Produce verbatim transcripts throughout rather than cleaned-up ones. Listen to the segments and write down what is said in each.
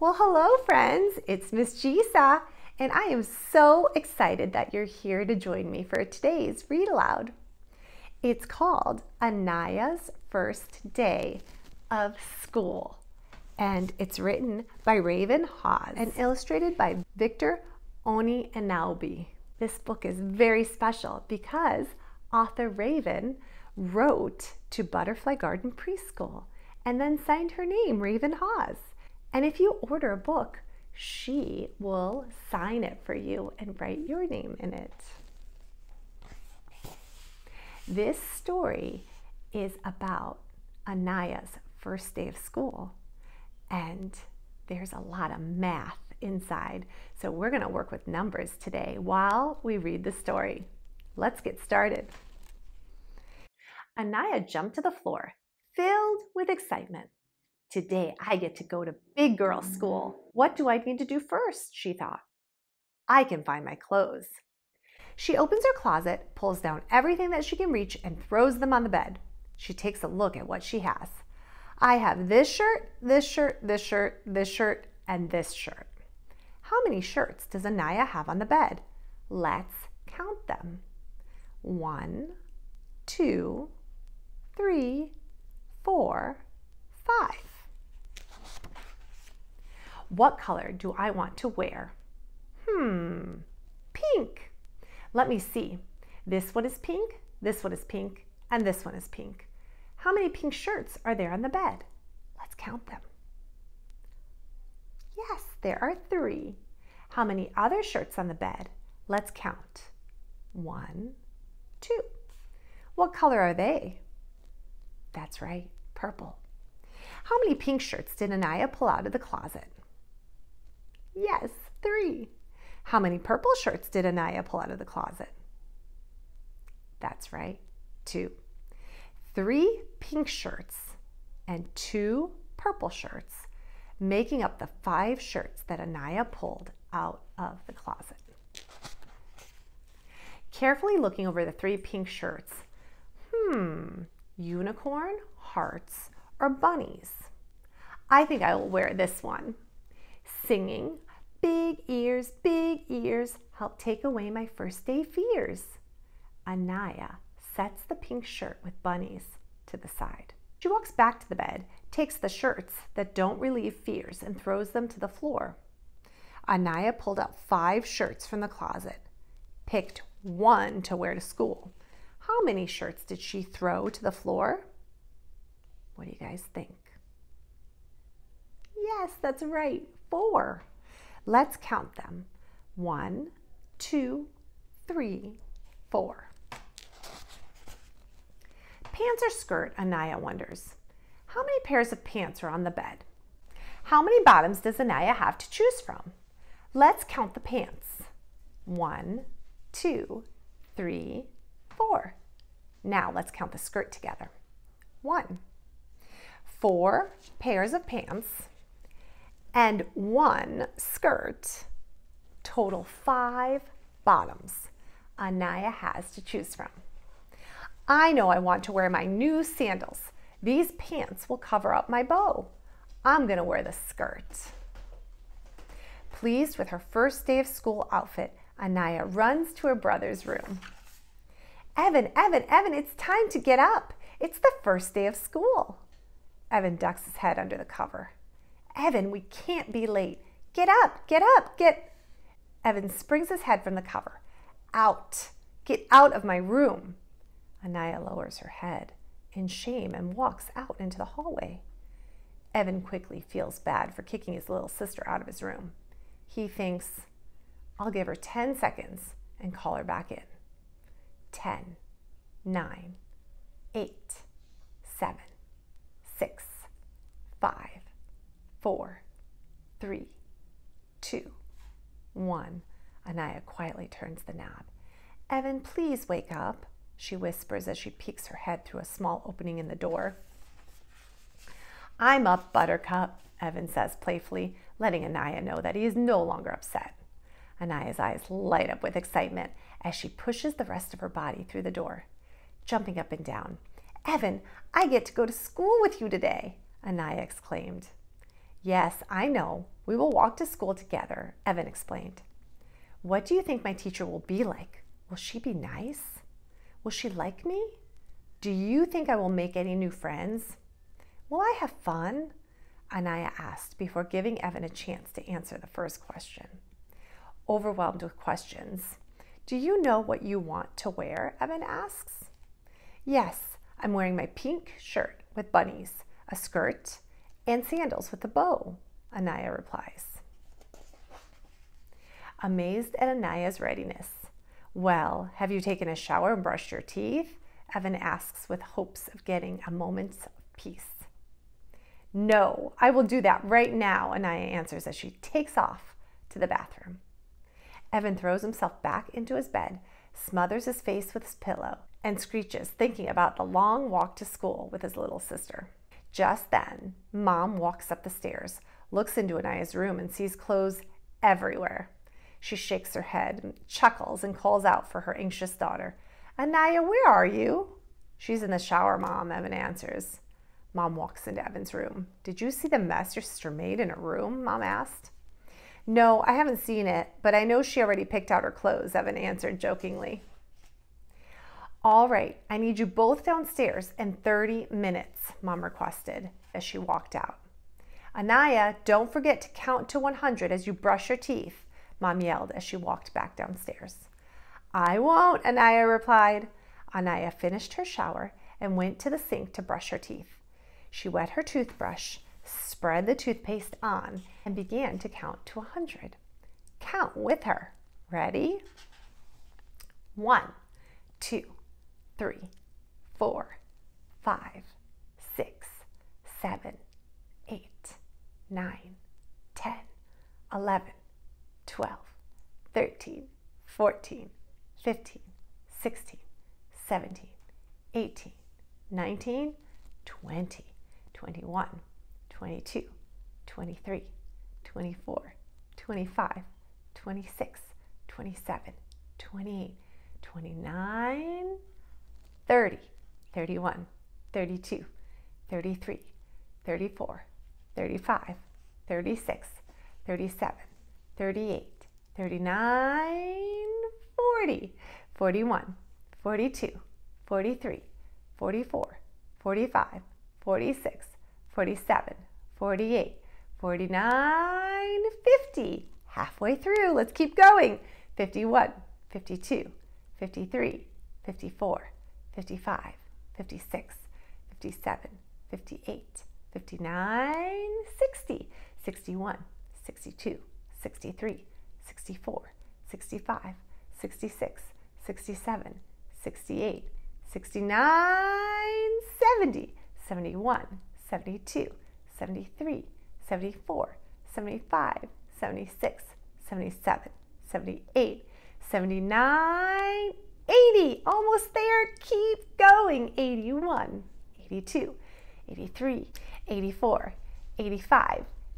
Well, hello friends, it's Miss Jisa, and I am so excited that you're here to join me for today's read aloud. It's called Aniyah's First Day of School, and it's written by Raven Hawes and illustrated by Victor Onyenobe. This book is very special because author Raven wrote to Butterfly Garden Preschool and then signed her name, Raven Hawes. And if you order a book, she will sign it for you and write your name in it. This story is about Aniyah's first day of school, and there's a lot of math inside, so we're going to work with numbers today while we read the story. Let's get started. Aniyah jumped to the floor, filled with excitement. Today I get to go to big girl school. What do I need to do first? She thought. I can find my clothes. She opens her closet, pulls down everything that she can reach, and throws them on the bed. She takes a look at what she has. I have this shirt, this shirt, this shirt, this shirt, and this shirt. How many shirts does Aniyah have on the bed? Let's count them. One, two, three, four, five. What color do I want to wear? Hmm, pink. Let me see. This one is pink, this one is pink, and this one is pink. How many pink shirts are there on the bed? Let's count them. Yes, there are three. How many other shirts on the bed? Let's count. One, two. What color are they? That's right, purple. How many pink shirts did Aniyah pull out of the closet? Yes, three. How many purple shirts did Aniyah pull out of the closet? That's right, two. Three pink shirts and two purple shirts, making up the five shirts that Aniyah pulled out of the closet. Carefully looking over the three pink shirts, hmm, unicorn, hearts, or bunnies. I think I will wear this one. Singing, big ears, big ears, help take away my first day fears. Aniyah sets the pink shirt with bunnies to the side. She walks back to the bed, takes the shirts that don't relieve fears, and throws them to the floor. Aniyah pulled out five shirts from the closet, picked one to wear to school. How many shirts did she throw to the floor? What do you guys think? Yes, that's right, four. Let's count them. One, two, three, four. Pants or skirt, Aniyah wonders. How many pairs of pants are on the bed? How many bottoms does Aniyah have to choose from? Let's count the pants. One, two, three, four. Now let's count the skirt together. One. Four pairs of pants and one skirt, total five bottoms Aniyah has to choose from. I know I want to wear my new sandals. These pants will cover up my bow. I'm gonna wear the skirt. Pleased with her first day of school outfit, Aniyah runs to her brother's room. Evan, Evan, Evan, it's time to get up. It's the first day of school. Evan ducks his head under the cover. Evan, we can't be late. Get up, get up, get... Evan springs his head from the cover. Out, get out of my room. Aniyah lowers her head in shame and walks out into the hallway. Evan quickly feels bad for kicking his little sister out of his room. He thinks, I'll give her ten seconds and call her back in. Ten, nine, eight, seven. Six, five, four, three, two, one. Aniyah quietly turns the knob. Evan, please wake up, she whispers as she peeks her head through a small opening in the door. I'm up, Buttercup, Evan says playfully, letting Aniyah know that he is no longer upset. Aniyah's eyes light up with excitement as she pushes the rest of her body through the door, jumping up and down. Evan, I get to go to school with you today, Aniyah exclaimed. Yes, I know. We will walk to school together, Evan explained. What do you think my teacher will be like? Will she be nice? Will she like me? Do you think I will make any new friends? Will I have fun? Aniyah asked before giving Evan a chance to answer the first question. Overwhelmed with questions. Do you know what you want to wear? Evan asks. Yes, I'm wearing my pink shirt with bunnies, a skirt, and sandals with a bow, Aniyah replies. Amazed at Aniyah's readiness. Well, have you taken a shower and brushed your teeth? Evan asks with hopes of getting a moment's peace. No, I will do that right now, Aniyah answers as she takes off to the bathroom. Evan throws himself back into his bed, smothers his face with his pillow, and screeches, thinking about the long walk to school with his little sister. Just then, Mom walks up the stairs, looks into Aniyah's room, and sees clothes everywhere. She shakes her head, chuckles, and calls out for her anxious daughter. Aniyah, where are you? She's in the shower, Mom, Evan answers. Mom walks into Evan's room. Did you see the mess your sister made in her room? Mom asked. No, I haven't seen it, but I know she already picked out her clothes, Evan answered jokingly. All right, I need you both downstairs in thirty minutes, Mom requested as she walked out. Aniyah, don't forget to count to one hundred as you brush your teeth, Mom yelled as she walked back downstairs. I won't, Aniyah replied. Aniyah finished her shower and went to the sink to brush her teeth. She wet her toothbrush, spread the toothpaste on, and began to count to one hundred. Count with her. Ready? One, two, three, four, five, six, seven, eight, nine, ten, eleven, twelve, thirteen, fourteen, fifteen, sixteen, seventeen, eighteen, nineteen, twenty. twenty-one, twenty-two, twenty-three, twenty-four, twenty-five, twenty-six, twenty-seven, twenty-eight, twenty-nine, thirty, thirty-one, thirty-two, thirty-three, thirty-four, thirty-five, thirty-six, thirty-seven, thirty-eight, thirty-nine, forty, forty-one, forty-two, forty-three, forty-four, forty-five, forty-six, forty-seven, forty-eight, forty-nine, fifty. Halfway through. Let's keep going. fifty-one, fifty-two, fifty-three, fifty-four, fifty-five, fifty-six, fifty-seven, fifty-eight, fifty-nine, sixty, sixty-one, sixty-two, sixty-three, sixty-four, sixty-five, sixty-six, sixty-seven, sixty-eight, sixty-nine, seventy, seventy-one, seventy-two, seventy-three, seventy-four, seventy-five, seventy-six, seventy-seven, seventy-eight, seventy-nine, eighty. Almost there. Keep going. eighty-one, eighty-two, eighty-three, eighty-five,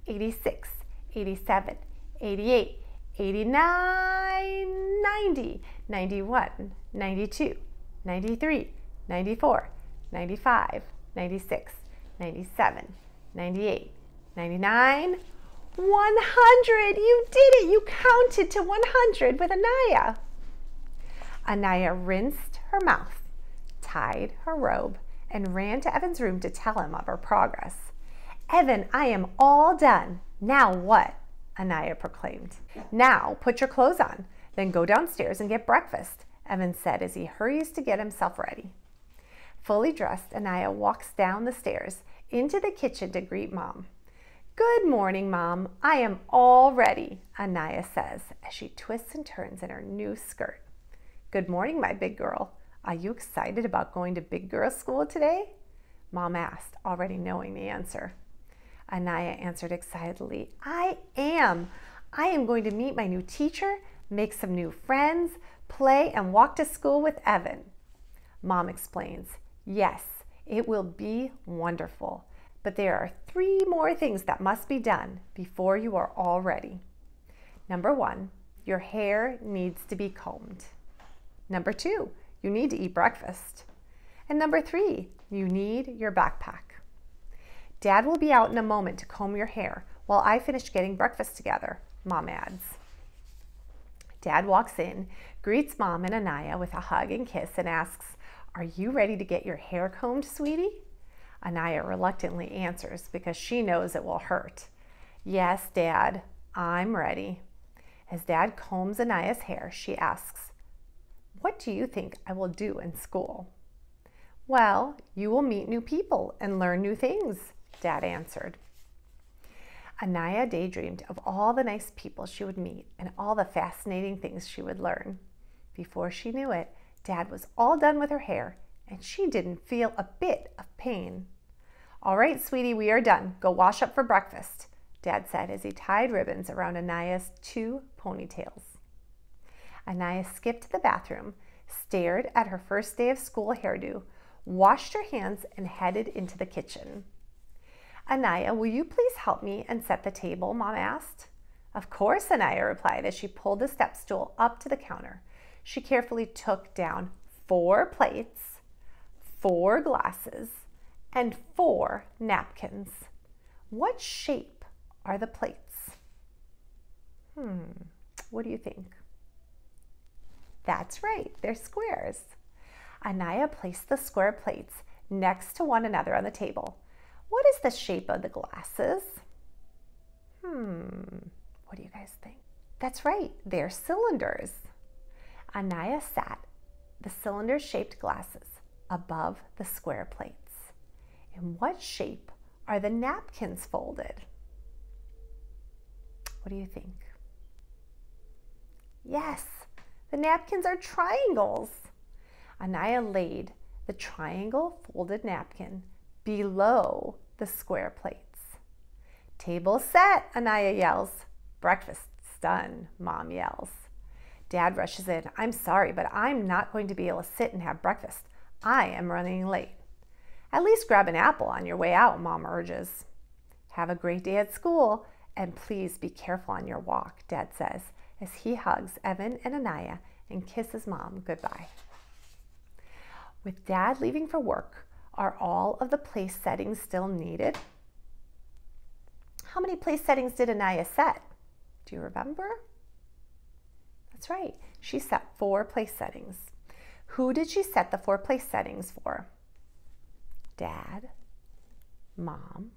eighty-six, eighty-seven, eighty-eight, eighty-nine, ninety, ninety-one, ninety-two, ninety-three, ninety-four, ninety-five, ninety-six, ninety-seven, ninety-eight, ninety-nine, one hundred. You did it. You counted to one hundred with Aniyah. Aniyah rinsed her mouth, tied her robe, and ran to Evan's room to tell him of her progress. Evan, I am all done. Now what? Aniyah proclaimed. Now put your clothes on, then go downstairs and get breakfast, Evan said as he hurries to get himself ready. Fully dressed, Aniyah walks down the stairs into the kitchen to greet Mom. Good morning, Mom. I am all ready, Aniyah says as she twists and turns in her new skirt. Good morning, my big girl. Are you excited about going to big girl school today? Mom asked, already knowing the answer. Aniyah answered excitedly, I am. I am going to meet my new teacher, make some new friends, play and walk to school with Evan. Mom explains, yes, it will be wonderful, but there are three more things that must be done before you are all ready. Number one, your hair needs to be combed. Number two, you need to eat breakfast. And number three, you need your backpack. Dad will be out in a moment to comb your hair while I finished getting breakfast together, Mom adds. Dad walks in, greets Mom and Aniyah with a hug and kiss and asks, "Are you ready to get your hair combed, sweetie?" Aniyah reluctantly answers because she knows it will hurt. "Yes, Dad, I'm ready." As Dad combs Aniyah's hair, she asks, "What do you think I will do in school?" "Well, you will meet new people and learn new things," Dad answered. Aniyah daydreamed of all the nice people she would meet and all the fascinating things she would learn. Before she knew it, Dad was all done with her hair, and she didn't feel a bit of pain. "All right, sweetie, we are done. Go wash up for breakfast," Dad said as he tied ribbons around Aniyah's two ponytails. Aniyah skipped to the bathroom, stared at her first day of school hairdo, washed her hands, and headed into the kitchen. "Aniyah, will you please help me and set the table?" Mom asked. "Of course," Aniyah replied as she pulled the step stool up to the counter. She carefully took down four plates, four glasses, and four napkins. What shape are the plates? Hmm, what do you think? That's right, they're squares. Aniyah placed the square plates next to one another on the table. What is the shape of the glasses? Hmm, what do you guys think? That's right, they're cylinders. Aniyah sat the cylinder-shaped glasses above the square plates. In what shape are the napkins folded? What do you think? Yes, the napkins are triangles. Aniyah laid the triangle folded napkin below the square plates. "Table set," Aniyah yells. "Breakfast's done," Mom yells. Dad rushes in. "I'm sorry, but I'm not going to be able to sit and have breakfast. I am running late." "At least grab an apple on your way out," Mom urges. "Have a great day at school, and please be careful on your walk," Dad says, as he hugs Evan and Aniyah and kisses Mom goodbye. With Dad leaving for work, are all of the place settings still needed? How many place settings did Aniyah set? Do you remember? That's right, she set four place settings. Who did she set the four place settings for? Dad, Mom,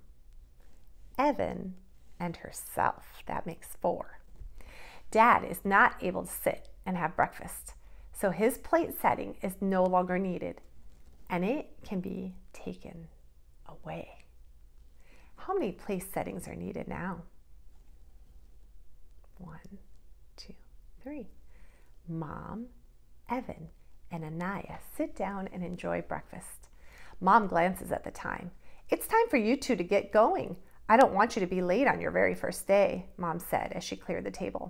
Evan, and herself. That makes four. Dad is not able to sit and have breakfast, so his plate setting is no longer needed, and it can be taken away. How many place settings are needed now? One, two, three. Mom, Evan, and Aniyah sit down and enjoy breakfast. Mom glances at the time. "It's time for you two to get going. I don't want you to be late on your very first day," Mom said as she cleared the table.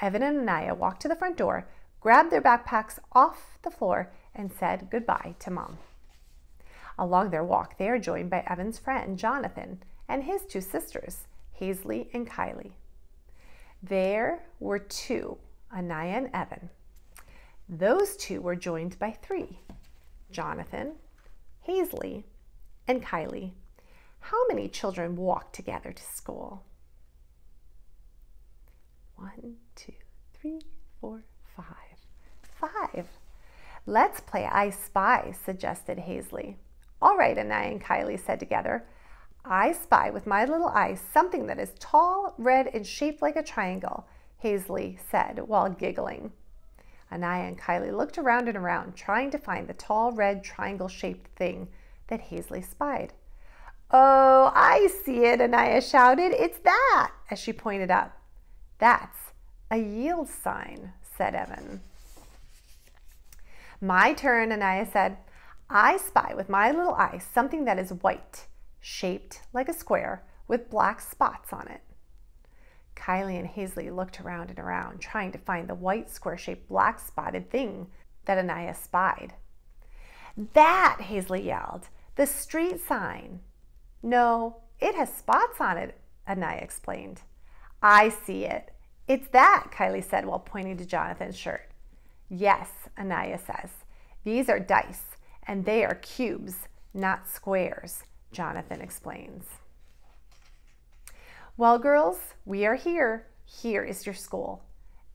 Evan and Aniyah walked to the front door, grabbed their backpacks off the floor, and said goodbye to Mom. Along their walk, they are joined by Evan's friend, Jonathan, and his two sisters, Hazley and Kylie. There were two, Aniyah and Evan. Those two were joined by three, Jonathan, Hazley, and Kylie. How many children walked together to school? One, two, three, four, five. Five. "Let's play I Spy," suggested Hazley. "All right," Aniyah and Kylie said together. "I spy with my little eye something that is tall, red, and shaped like a triangle," Hazley said while giggling. Aniyah and Kylie looked around and around, trying to find the tall, red, triangle-shaped thing that Hazley spied. "Oh, I see it," Aniyah shouted. "It's that," as she pointed up. "That's a yield sign," said Evan. "My turn," Aniyah said. "I spy with my little eye something that is white, shaped like a square, with black spots on it." Kylie and Hazley looked around and around, trying to find the white, square-shaped, black-spotted thing that Aniyah spied. "That," Hazley yelled, "the street sign." "No, it has spots on it," Aniyah explained. "I see it. It's that," Kylie said while pointing to Jonathan's shirt. "Yes," Aniyah says. "These are dice, and they are cubes, not squares," Jonathan explains. Well, girls, we are here. Here is your school,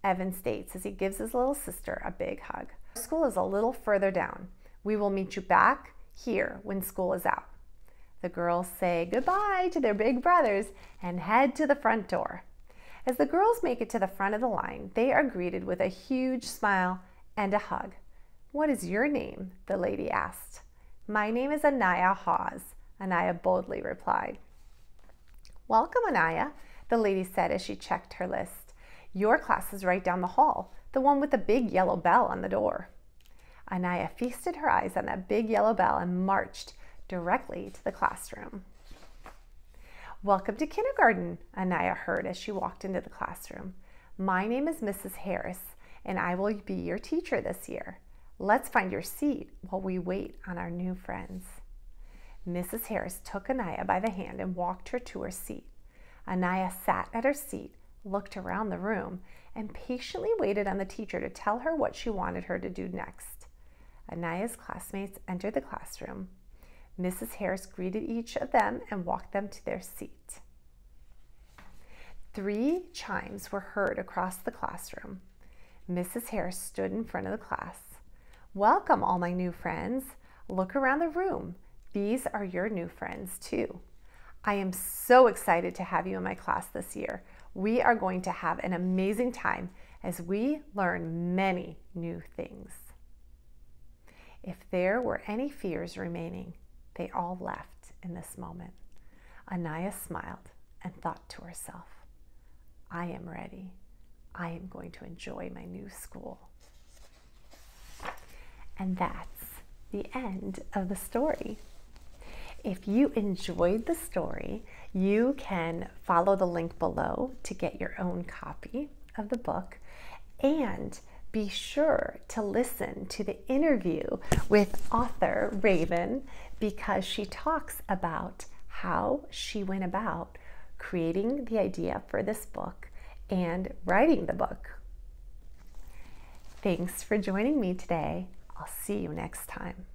Evan states as he gives his little sister a big hug. School is a little further down. We will meet you back here when school is out. The girls say goodbye to their big brothers and head to the front door. As the girls make it to the front of the line, they are greeted with a huge smile and a hug. What is your name? The lady asked. My name is Aniyah Hawes, Aniyah boldly replied. Welcome, Aniyah, the lady said as she checked her list. Your class is right down the hall, the one with the big yellow bell on the door. Aniyah feasted her eyes on that big yellow bell and marched directly to the classroom. Welcome to kindergarten, Aniyah heard as she walked into the classroom. My name is Missus Harris, and I will be your teacher this year. Let's find your seat while we wait on our new friends. Missus Harris took Aniyah by the hand and walked her to her seat. Aniyah sat at her seat, looked around the room, and patiently waited on the teacher to tell her what she wanted her to do next. Aniyah's classmates entered the classroom. Missus Harris greeted each of them and walked them to their seat. Three chimes were heard across the classroom. Missus Harris stood in front of the class. Welcome, all my new friends. Look around the room. These are your new friends, too. I am so excited to have you in my class this year. We are going to have an amazing time as we learn many new things. If there were any fears remaining, they all left in this moment. Aniyah smiled and thought to herself, I am ready. I am going to enjoy my new school. And that's the end of the story. If you enjoyed the story, you can follow the link below to get your own copy of the book, and be sure to listen to the interview with author Raven, because she talks about how she went about creating the idea for this book and writing the book. Thanks for joining me today. I'll see you next time.